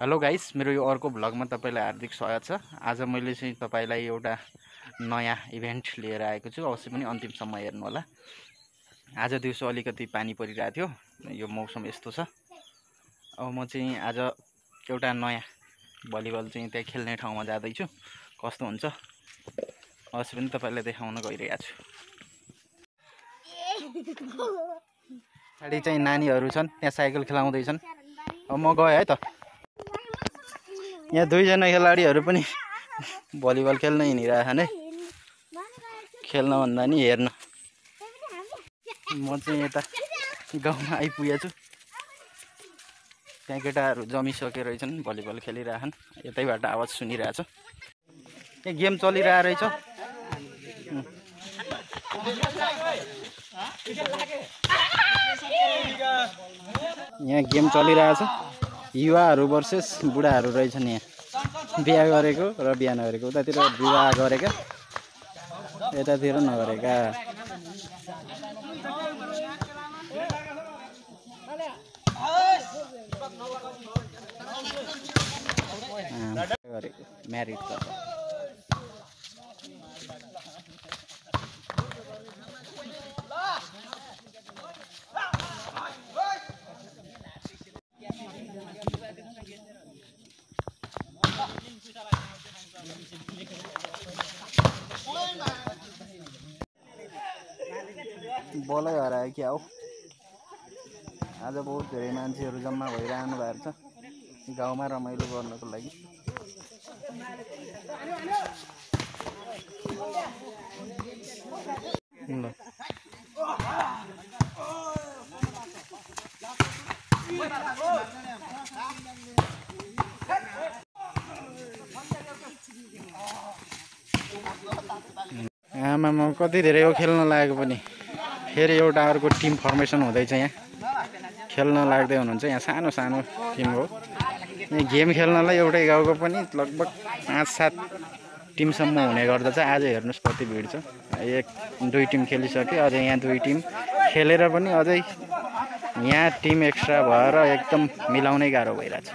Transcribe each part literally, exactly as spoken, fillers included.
Hello guys, मेरो यो अर्को भ्लगमा तपाईलाई हार्दिक स्वागत छ। आज मैले चाहिँ तपाईलाई एउटा नयाँ इभेन्ट लिएर आएको छु, अवश्य पनि अन्तिमसम्म हेर्नु होला। आज दिउँसो अलिकति पानी परिरहेको थियो, यो मौसम यस्तो छ। अब म चाहिँ आज एउटा नयाँ भलिबल चाहिँ त्यहाँ खेल्ने ठाउँमा जादै छु, कस्तो हुन्छ अवश्य पनि तपाईलाई देखाउन गइरहेको छु। अडी चाहिँ नानीहरू छन्, त्यहाँ साइकल खेलाउँदै छन्। अब म गएँ है त। यहाँ दुईजना खेलाडीहरू पनि भलिबल खेल्न हिँडिरहेछन् है, खेल्नभन्दा नि हेर्न। म चाहिँ यता गाउँमा आइपुगेको छु, त्यहाँ केटाहरू जमिसके रहेछन्, भलिबल खेलिरहेछन्। यतैबाट आवाज सुनिरहेछ, यहाँ गेम चलिरहेको रहेछ। यहाँ गेम चलिरहेछ, युवाहरू वर्सेस बुढाहरू रहेछन्। यहाँ बिहा गरेको र बिहा नगरेको, उतातिर विवाह गरेका, यतातिर नगरेका। गरेको म्यारिड त बलै हरायो क्या हो। आज बहुत धेरै मान्छेहरू जम्मा भइरहनु भएको छ गाउँमा रमाइलो गर्नको लागि। आमामा कति धेरै हो खेल्न लागेको पनि। फेरि एउटा अर्को टिम फर्मेसन हुँदैछ, यहाँ खेल्न लाग्दै हुनुहुन्छ। यहाँ सानो सानो टिम हो। यहाँ गेम खेल्नलाई एउटै गाउँको पनि लगभग पाँच सात टिमसम्म हुने गर्दछ। आज हेर्नुहोस् कति भिड छ। एक दुई टिम खेलिसक्यो, अझै यहाँ दुई टिम खेलेर पनि अझै यहाँ टिम एक्स्ट्रा भएर एकदम मिलाउनै गाह्रो भइरहेछ।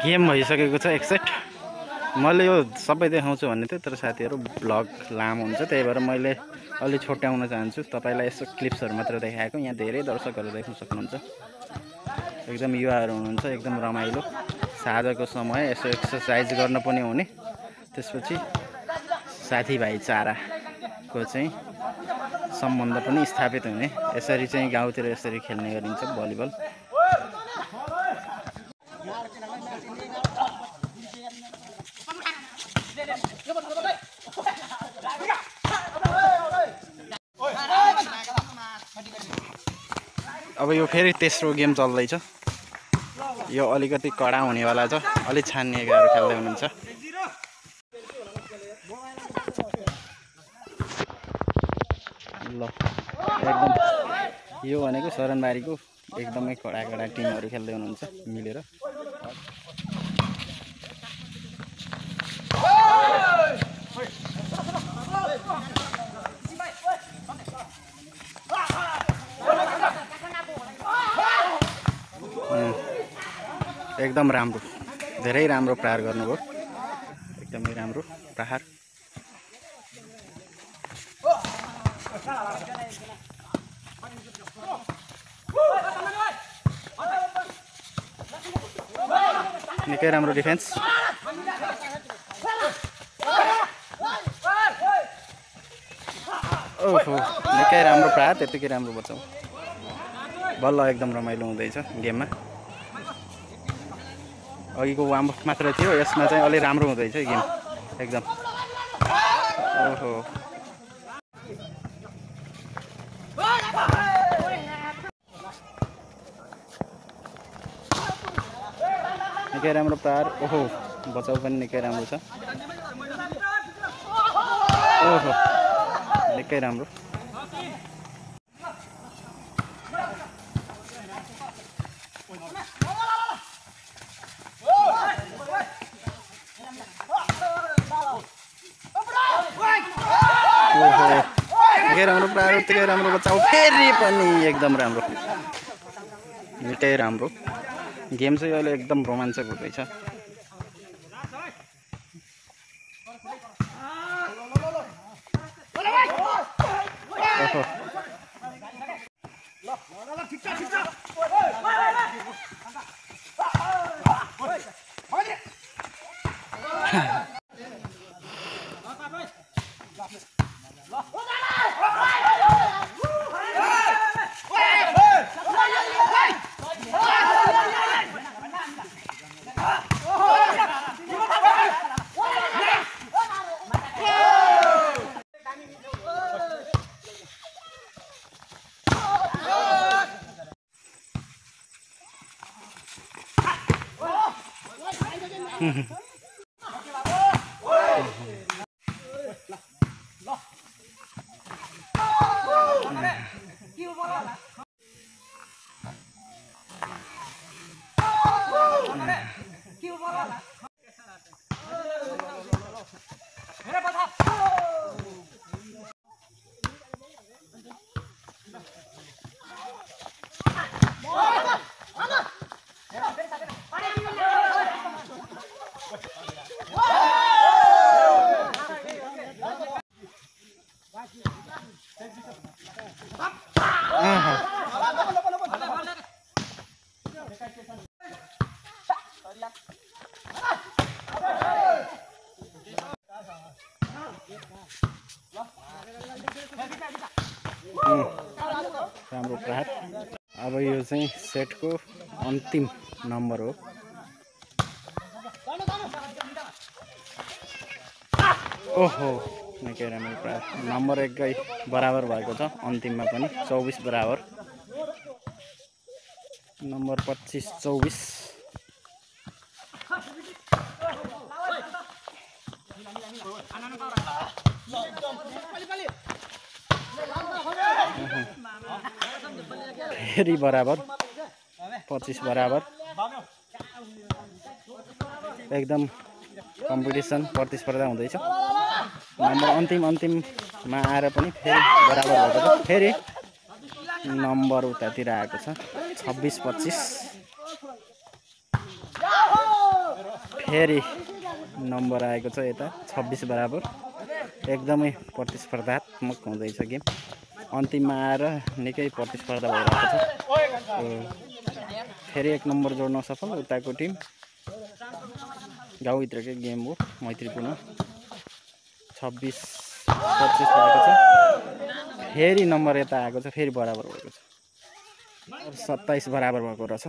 गेम भइसकेको छ एक सेट। मैले यो सबै देखाउँछु भन्ने थिएँ, तर साथीहरू भ्लग लामो हुन्छ, त्यही भएर मैले अलि छोट्याउन चाहन्छु। तपाईँलाई यसो क्लिप्सहरू मात्र देखाएको। यहाँ धेरै दर्शकहरू देख्न सक्नुहुन्छ, एकदम युवाहरू हुनुहुन्छ, एकदम रमाइलो। साँझको समय यसो एक्सर्साइज गर्न पनि हुने। त्यसपछि साथीभाइचाराको चाहिँ सम्बन्ध पनि स्थापित हुने। यसरी चाहिँ गाउँतिर यसरी खेल्ने गरिन्छ भलिबल। अब यो फेरि तेस्रो गेम चल्दैछ। यो अलिकति कडा हुनेवाला छ, अलिक छानिएकाहरू खेल्दै हुनुहुन्छ। ल एकदम यो भनेको शरणबारीको एकदमै कडा कडा टिमहरू खेल्दै हुनुहुन्छ मिलेर। एकदम राम्रो, धेरै राम्रो प्रहार गर्नुभयो, एकदमै राम्रो प्रहार। निकै राम्रो डिफेन्स। ओहो, निकै राम्रो प्रहार, त्यतिकै राम्रो बचाउ। बल्ल एकदम रमाइलो हुँदैछ गेममा। अघिको वार्मअप मात्र थियो, यसमा चाहिँ अलि राम्रो हुँदैछ गेम एकदम। ओहो, निकै राम्रो प्रहार। ओहो, बचाउ पनि निकै राम्रो छ। ओहो, निकै राम्रो निकै राम्रो प्रायः राम्रो बचाउ फेरि पनि एकदम राम्रो निकै राम्रो गेम चाहिँ अहिले एकदम रोमाञ्चक हुँदैछ राम्रो प्रहार अब यो चाहिँ सेट को अन्तिम नम्बर हो ओहो निकै राम्रो प्रहार नम्बर एक गई बराबर भएको छ अन्तिममा पनि चौबीस बराबर नम्बर पच्चीस चौबीस फेरि बराबर पच्चीस बराबर एकदम कम्पिटिसन प्रतिस्पर्धा हुँदैछ नम्बर अन्तिम अन्तिममा आएर पनि फेरि बराबर भएको छ फेरि नम्बर उतातिर आएको छ छब्बीस पच्चीस फेरि नम्बर आएको छ यता छब्बीस बराबर एकदमै प्रतिस्पर्धात्मक हुँदैछ गेम अन्तिममा आएर निकै प्रतिस्पर्धा भइरहेको छ फेरि एक नम्बर जोड्न सफल उताको टिम गाउँभित्रकै गेम हो मैत्रीपूर्ण छब्बीस पच्चीस भएको छ फेरि नम्बर यता आएको छ फेरि बराबर भएको छ सत्ताइस बराबर भएको रहेछ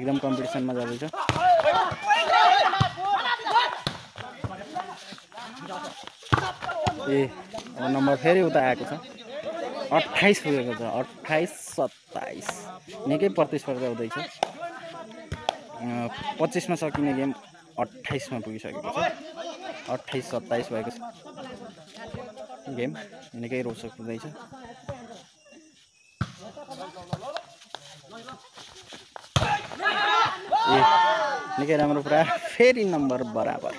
एकदम कम्पिटिसनमा जाँदैछ ए अब नम्बर फेरि उता आएको छ अट्ठाइस पुगेको छ अट्ठाइस सत्ताइस निकै प्रतिस्पर्धा हुँदैछ पच्चीसमा सकिने गेम अट्ठाइसमा पुगिसकेको छ अट्ठाइस सत्ताइस भएको छ गेम निकै रोचक हुँदैछ निकै राम्रो पुरा फेरि नम्बर बराबर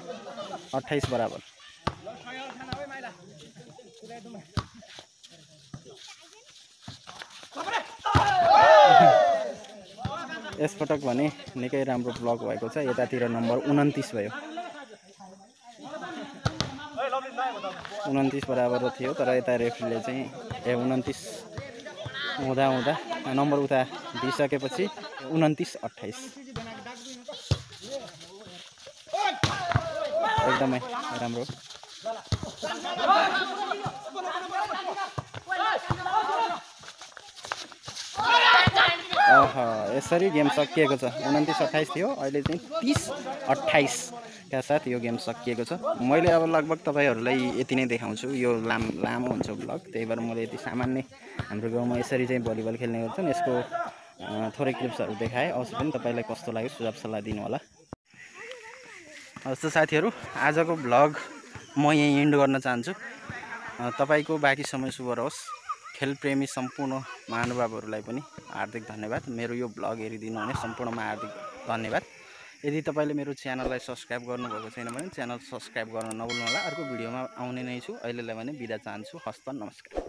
अट्ठाइस बराबर यस पटक भने निकै राम्रो ब्लक भएको छ यतातिर नम्बर उन्तीस भयो उन्तीस बराबर थियो तर यता रेफ्रीले चाहिँ ए उन्तीस हुँदा हुँदा नम्बर उता दिइसकेपछि उन्तीस अट्ठाइस एकदमै राम्रो अह यसरी गेम सकिएको छ उन्तीस अट्ठाइस थियो अहिले चाहिँ तीस अट्ठाइस का साथ यो गेम सकिएको छ मैले अब लगभग तपाईहरुलाई यति नै देखाउँछु यो लाम लामो हुन्छ ब्लग त्यही भएर मैले यति सामान्य हाम्रो गाउँमा यसरी चाहिँ भलिबल खेल्ने गर्छन् यसको थोरै क्लिप्सहरु देखाए अवश्य पनि तपाईलाई कस्तो लाग्यो सुझाव सल्लाह दिनु होला हस् त साथीहरु आजको ब्लग म यही एन्ड गर्न चाहन्छु तपाईको बाकी समय शुभ रहोस्। खेलप्रेमी सम्पूर्ण महानुभावहरुलाई पनि हार्दिक धन्यवाद। मेरो यो ब्लग हेरिदिनु हुने सम्पूर्णमा हार्दिक धन्यवाद। यदि तपाईले मेरो च्यानललाई सब्स्क्राइब गर्नुभएको छैन भने च्यानल सब्स्क्राइब गर्न नभुल्नु होला। अर्को भिडियोमा आउने नै छु। अहिलेलाई भने बिदा चाहन्छु। हस्त नमस्कार।